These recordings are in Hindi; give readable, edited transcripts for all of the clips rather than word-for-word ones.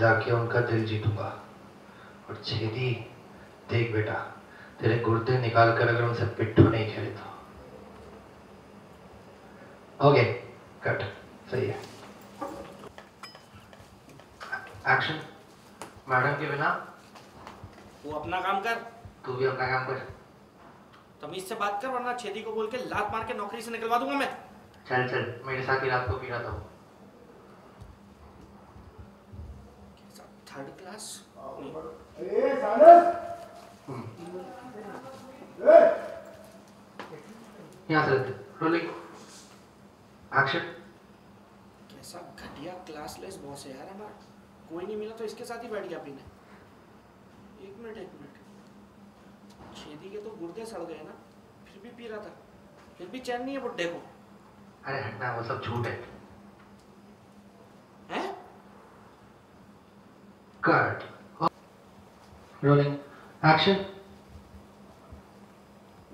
जाके उनका दिल जीतूंगा। और छेदी, देख बेटा, तेरे गुर्दे निकाल कर अगर उनसे पिट्ठू नहीं खेले तो ओके कट। सही है। एक्शन। मैडम के बिना वो अपना काम कर, तू भी अपना काम कर। तमीज से बात कर, वरना छेदी को बोल के लात मार के नौकरी से निकलवा दूंगा मैं। चल चल, मेरे साथ ही रात को पी रहा था। Third class. ए साजन, ए यहां से रोलिंग। एक्शन। कैसा घटिया क्लासलेस बॉस है यार हमारा। कोई नहीं मिला तो इसके साथ ही बैठ गया पीने। एक मिनट, छेदी के तो गुर्दे सड़ गए ना, फिर भी पी रहा था, फिर भी चैन नहीं है बुड्ढे को। अरे हटना, वो सब झूठ है। हैं? कट। रोलिंग। एक्शन।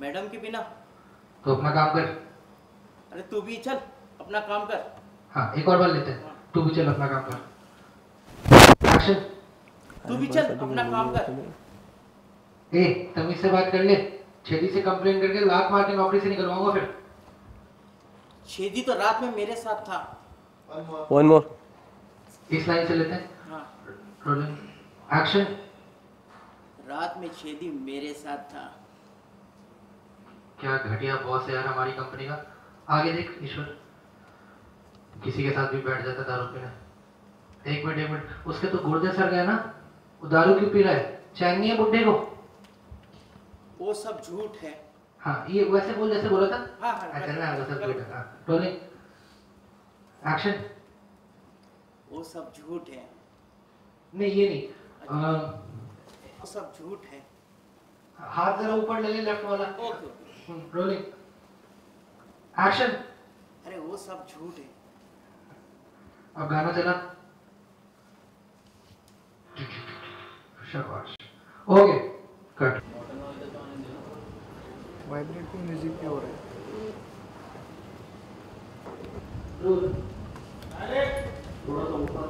मैडम के बिना तो अपना काम कर। अरे तू भी चल अपना काम कर। हाँ, एक और बार लेते हैं। हाँ। तू भी चल अपना काम कर। तू भी चल अपना काम कर। ए, तमीज से बात कर ले। छेदी से कंप्लेन करके लात मार के नौकरी से निकलवाऊंगा फिर। छेदी तो रात में मेरे साथ था। One more. इस लाइन से लेते हैं। हाँ। रोलिंग। एक्शन। रात में छेदी मेरे साथ था। क्या घटिया बॉस है यार हमारी कंपनी का। आगे देख ईश्वर, किसी के साथ भी बैठ जाता दारू पीने। एक मिनट, उसके तो गुर्दे सड़ गए ना, वो दारू क्यों पी रहा है? चैन नहीं है बुड्ढे को। वो सब झूठ है। हाँ, ये वैसे बोल जैसे बोला था। हाँ, चलना है, वो सब झूठ है। रोलिंग। एक्शन। वो सब झूठ है। नहीं, ये नहीं। वो सब झूठ है। हाथ जरा ऊपर ले ले, लेफ्ट वाला। ओके। रोलिंग। एक्शन। अरे वो सब झूठ है। अब गाना चला। शाबाश। Okay cut. वाइब्रेटिंग म्यूजिक क्या हो रहा है? अरे थोड़ा सा ऊपर।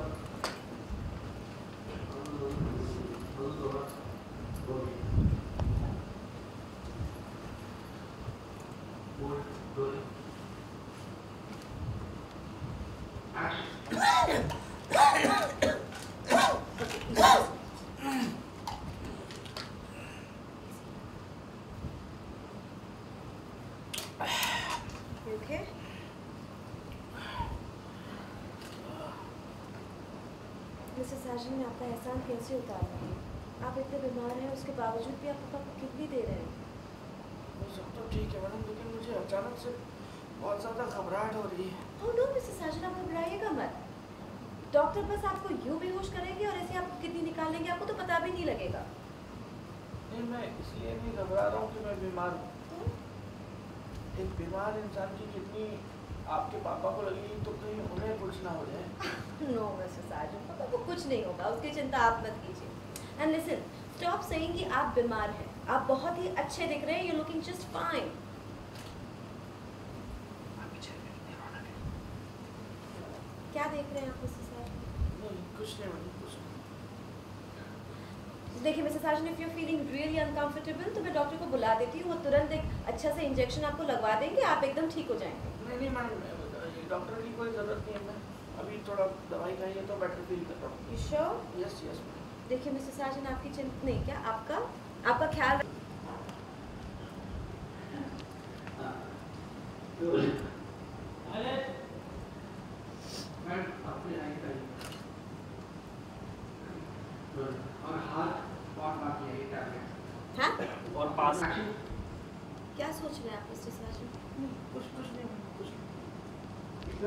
साजन, मैं आपका एहसान कैसे उतारूं? आप इतने बीमार हैं, उसके बावजूद भी आप पापा को किडनी दे रहे हैं। वो सब तो ठीक है मैडम, लेकिन मुझे अचानक से बहुत ज़्यादा घबराहट हो रही है। ओह नो मिसेस साजन, आप घबराइएगा मत। डॉक्टर बस आपको यूँ बेहोश करेंगे और ऐसे आपको किडनी निकालेंगे, आपको तो पता भी नहीं लगेगा। नहीं, मैं इसलिए नहीं घबरा रहा हूँ कि मैं बीमार हूँ। एक बीमार इंसान की किडनी आपके पापा को लगी तो कहीं उन्हें कुछ ना हो जाए। नो मिसेस साजन, पापा को कुछ नहीं होगा, उसकी चिंता आप मत कीजिए। एंड लिसन, स्टॉप सेइंग कि आप बीमार हैं। आप बहुत ही अच्छे दिख रहे हैं। You looking just fine. क्या देख रहे हैं आप मिसेस साजन? नहीं कुछ नहीं, कुछ। देखिए Mrs Sajan, if you are feeling really uncomfortable तो मैं डॉक्टर को बुला देती हूँ, वो तुरंत एक अच्छा से इंजेक्शन आपको लगवा देंगे, आप एकदम ठीक हो जाएंगे। नहीं मैम, डॉक्टर की कोई जरूरत नहीं है। मैं अभी थोड़ा दवाई खाई है तो बेटर फील कर रहा हूँ। You sure? Yes yes. देखिए मिसेस साजन, आपकी चिंता नहीं, क्या आपका ख्याल। और हाथ और पास। क्या सोच रहे हैं आप मिसेस साजन? कुछ नहीं।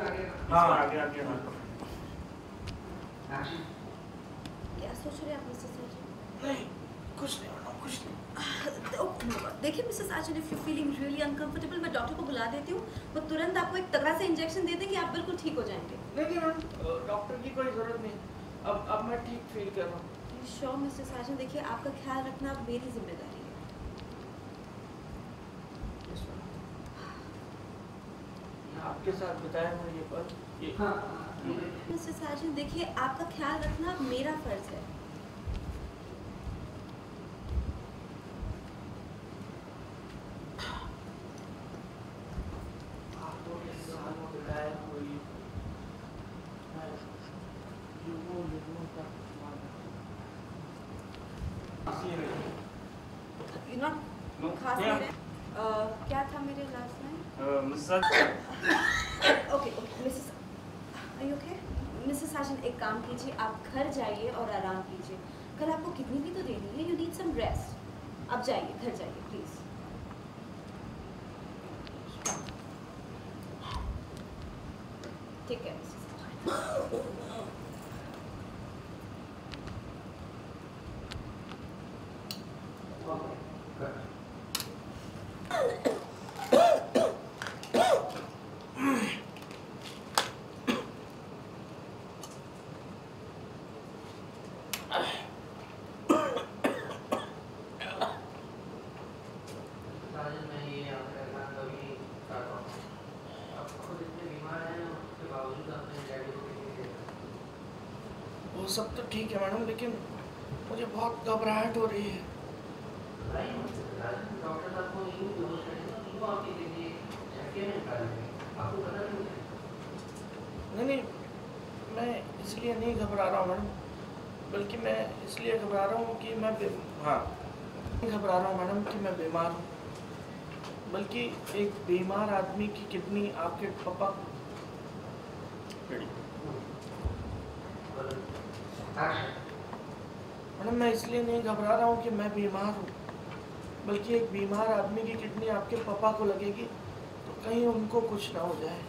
आगे। क्या सोच रहे हैं आप मिसेस साजन? नहीं कुछ नहीं। देखिए Mrs Sajan, if you feeling really uncomfortable मैं डॉक्टर को बुला देती हूँ, वो तुरंत आपको एक तगड़ा सा इंजेक्शन दे देंगे, आप बिल्कुल ठीक हो जाएंगे। नहीं मैम, डॉक्टर की कोई जरूरत नहीं, अब मैं ठीक फील कर रहा हूँ। श्योर मिसेस साजन, देखिए आपका ख्याल रखना अब मेरी जिम्मेदारी है। आपके साथ बताया मुझे पर ये। हाँ। मिस्टर साजन, देखिए आपका ख्याल रखना मेरा फर्ज है। खास क्या था मेरे लास्ट में? Okay Mrs, are you okay? Mrs Sajan, एक काम कीजिए, आप घर जाइए और आराम कीजिए। कल आपको किडनी भी तो देनी है, यू नीड सम रेस्ट। आप जाइए, घर जाइए प्लीज़। ठीक है मिसेस, वो सब तो ठीक है मैडम, लेकिन मुझे बहुत घबराहट हो रही है। डॉक्टर आपको नहीं, मैं इसलिए नहीं घबरा रहा हूँ मैडम, बल्कि मैं इसलिए घबरा रहा हूँ कि मैं बीमार हूँ। बल्कि एक बीमार आदमी की किडनी आपके पापा मैडम, मैं इसलिए नहीं घबरा रहा हूँ कि मैं बीमार हूँ, बल्कि एक बीमार आदमी की किडनी आपके पापा को लगेगी तो कहीं उनको कुछ ना हो जाए।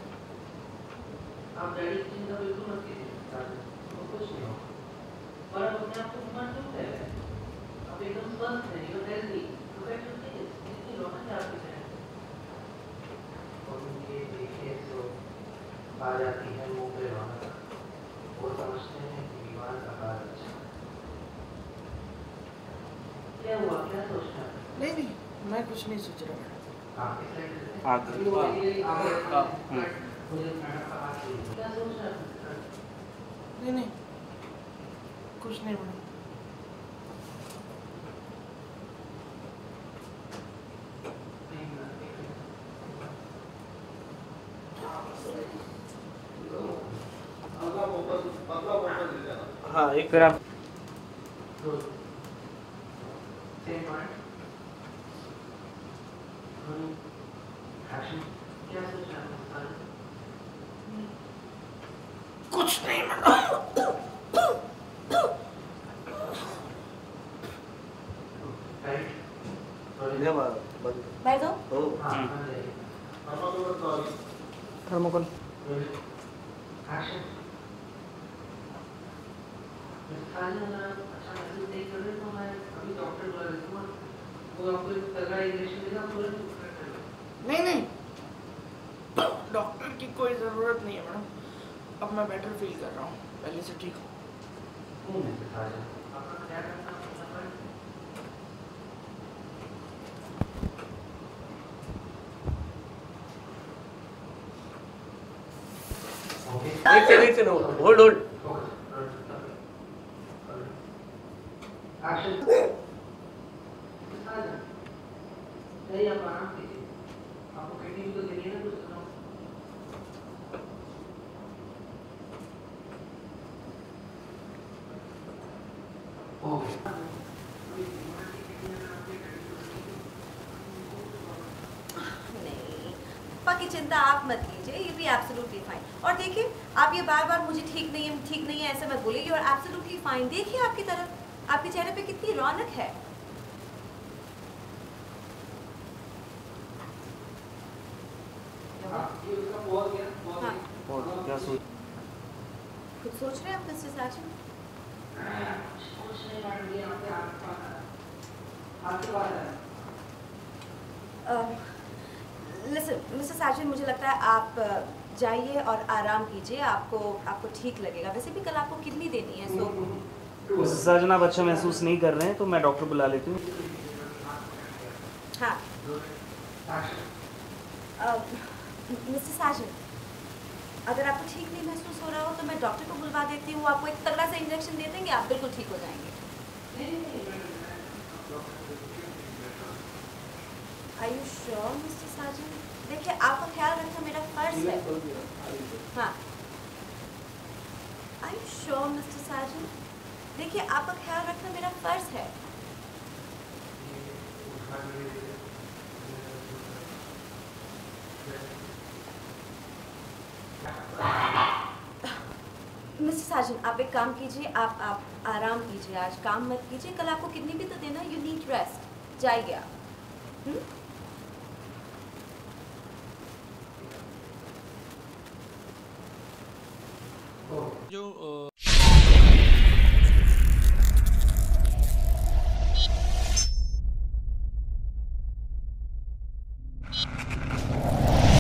आप डैडी की चिंता बिल्कुल मत कीजिए, कुछ नहीं होगा। पर आप अपने आप को बीमार क्यों कह रहे हैं? आप एकदम स्वस्थ हैं, यू आर हेल्दी। और उनके देखिए तो आ जाती है मुँह पे रोना, वो समझते हैं कि बीमार का हाल अच्छा क्या हुआ, क्या सोचना? नहीं, मैं कुछ नहीं सोच रहा मैडम। नहीं, कुछ नहीं मैडम। हाँ, एक फिर आप कुछ नहीं थर्मोकोल नहीं, डॉक्टर की कोई ज़रूरत नहीं है मैडम। अब मैं बेटर फील कर रहा हूँ, पहले से ठीक हूँ। होल्ड की चिंता आप मत कीजिए, ये भी एब्सोल्युटली फाइन। और देखिए आप ये बार बार मुझे ठीक नहीं है ऐसे मत बोलिए, यू आर एब्सोल्युटली फाइन। देखिए आपकी तरफ, आपके चेहरे पे कितनी रौनक है। कुछ सोच रहे हैं आप मिस्टर साजन? मिस्टर साजन, मुझे लगता है आप जाइए और आराम कीजिए, आपको ठीक लगेगा। वैसे भी कल आपको किडनी देनी है, सो मिस्टर साजन आप अच्छा महसूस नहीं कर रहे हैं तो मैं डॉक्टर बुला लेती हूँ। हाँ मिस्टर साजन, अगर आपको ठीक नहीं महसूस हो रहा हो तो मैं डॉक्टर को बुलवा देती हूँ, आपको एक तगड़ा सा इंजेक्शन दे देंगे, आप बिल्कुल ठीक हो जाएंगे। Are you sure, Mr. Sajan? देखिए आपका ख्याल रखना मेरा फर्ज है। हाँ। Are you sure, Mr. Sajan? देखिए आपका ख्याल रखना मेरा फर्ज है। मिस्टर साजन, आप एक काम कीजिए, आप आराम कीजिए, आज काम मत कीजिए, कल आपको किडनी भी तो देना, यू नीड रेस्ट, जाइए आप। जो